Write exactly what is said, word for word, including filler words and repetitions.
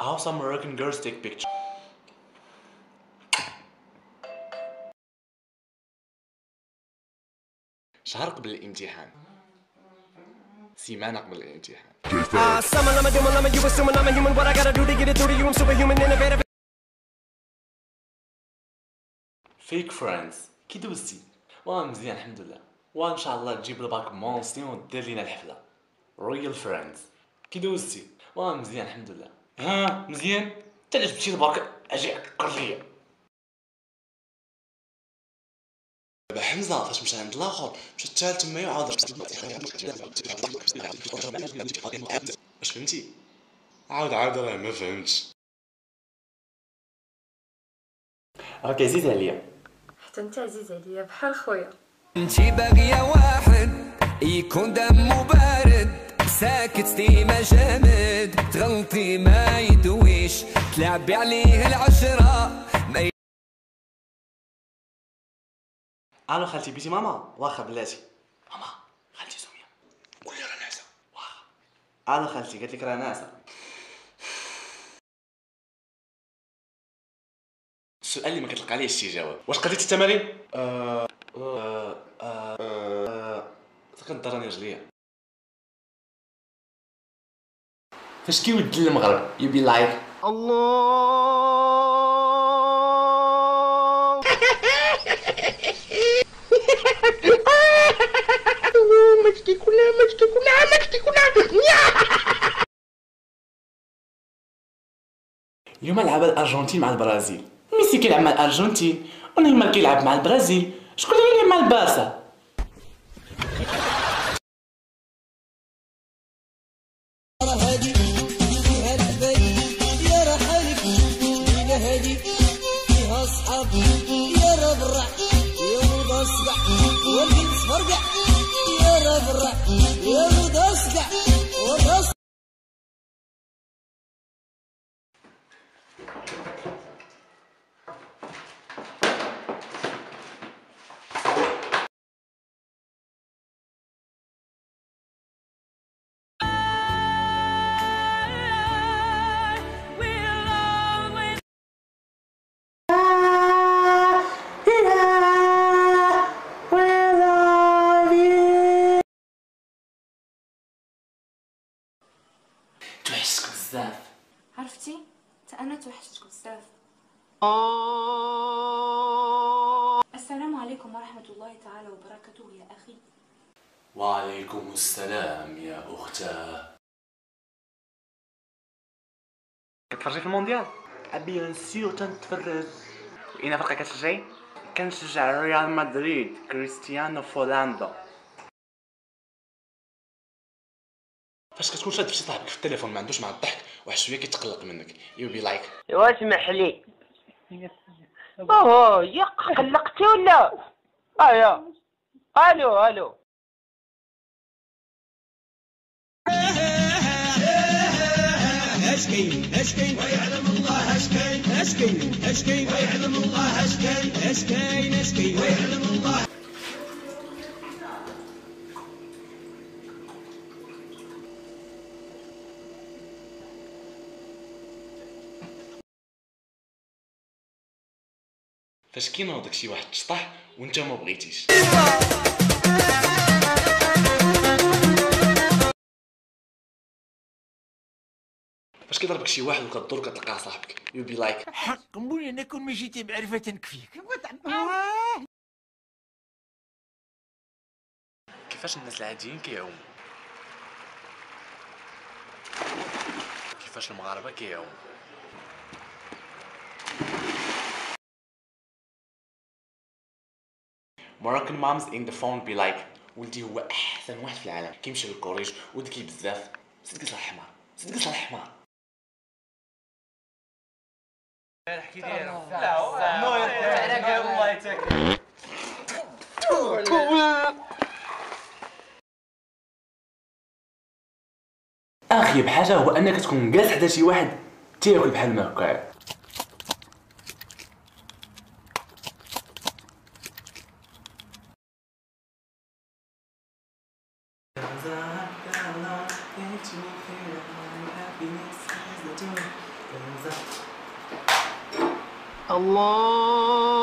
how some American girls take pictures. شهر قبل الامتحان، سيمانة قبل الامتحان. فيك فريندز كي دوزتي؟ واه مزيان الحمد لله، وان شاء الله تجيب الباك مونسي ودير لينا الحفلة. رويال فريندز كي دوزتي؟ واه مزيان الحمد لله. ها مزيان؟ تا علاش مشيتي برك اجي عكر ليا؟ دابا حمزة فاش مشى عند الاخر مشى الثالث تمايا وعاود واش فهمتي؟ عاود عاود راه ما فهمتش. راك عزيز عليا حتى انت عزيز عليا بحال خويا. انتي باغيه واحد يكون دمو بارد، ساكت ديما جامد، تغلطي ما يدويش، تلعبي عليه العشره. الو خالتي بيتي ماما؟ واخا بلاتي ماما. خالتي سميه قول لي راه ناعسه. واخا. الو خالتي قالت لك راه ناعسه. السؤال اللي ما كتلقى عليه شي جواب، واش قديتي التمارين؟ ااا ااا ااا كنضرني رجليا. فاش كيود المغرب يبي لايك الله. مجدي كلها مجدي كلها مجدي كلها. اليوم لعب الارجنتين مع البرازيل. ميسي كيلعب مع الارجنتين ونيمار كيلعب مع البرازيل، شكون اللي كيلعب مع البارسا؟ توحشتك بزاف عرفتي؟ حتى انا توحشتك بزاف. السلام عليكم ورحمه الله تعالى وبركاته يا اخي. وعليكم السلام يا اختاه. كتفرجي في المونديال؟ بيان سيغ تنتفرج. واين فرقه كتشجعي؟ كنشجع ريال مدريد كريستيانو رونالدو. فاش كتكون شاد فشي صاحبك في التليفون ما عندوش مع الضحك واحد شويه كيتقلق منك يو بي لايك واش محلي اوه يق قلقتي ولا اه يا الو الو اش كاين اش كاين ويعلم الله اش كاين اش كاين اش كاين ويعلم الله اش كاين اش كاين اش كاين ويعلم الله. فاش كينوضك شي واحد تشطح وانت ما بغيتيش. فاش كيضربك شي واحد وكدور كتلقاه صاحبك يو بي لايك حق مولاي انا كون ما جيتي معرفه تنكفيك. كيفاش الناس العاديين كيعوموا؟ كيفاش المغاربه كيعوموا؟ Moroccan moms in the phone be like ولدي هو احسن واحد في العالم كيمشي للكوريج وذكي بزاف صدق صلاح الحمار صدق صلاح الحمار. حكي لي انا لا نو الله يتاكل. اخي بحاجه هو انك تكون جالس حدا شي واحد تياكل بحال ما هكا. الله